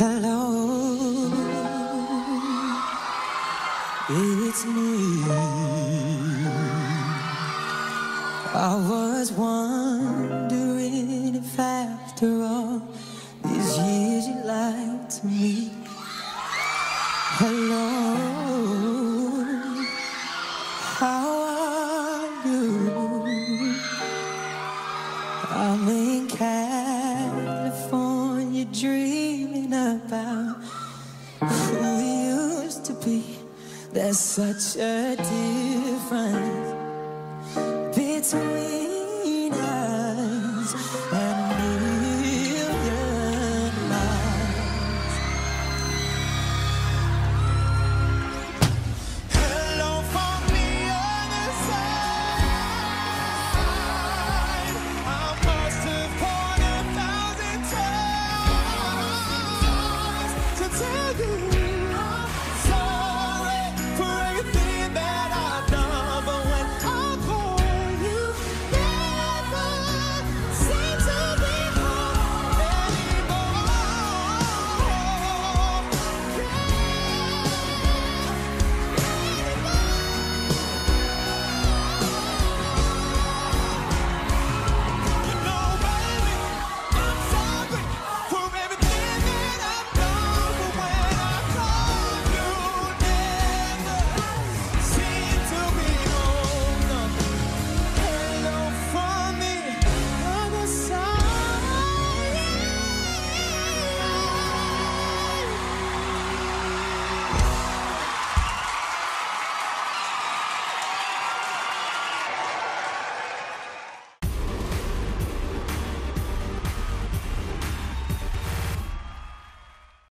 Hello, it's me. I was wondering if after all these years you liked me. Hello, how are you? I'm in California dreaming about who we used to be. There's such a difference between